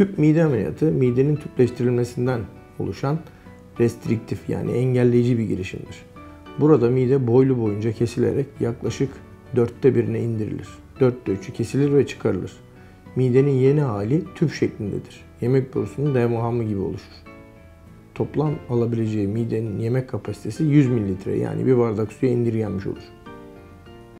Tüp mide ameliyatı, midenin tüpleştirilmesinden oluşan restriktif yani engelleyici bir girişimdir. Burada mide boylu boyunca kesilerek yaklaşık 1/4'üne indirilir. 3/4 kesilir ve çıkarılır. Midenin yeni hali tüp şeklindedir. Yemek borusunun devamı gibi oluşur. Toplam alabileceği midenin yemek kapasitesi 100 mililitre yani bir bardak suya indirgenmiş olur.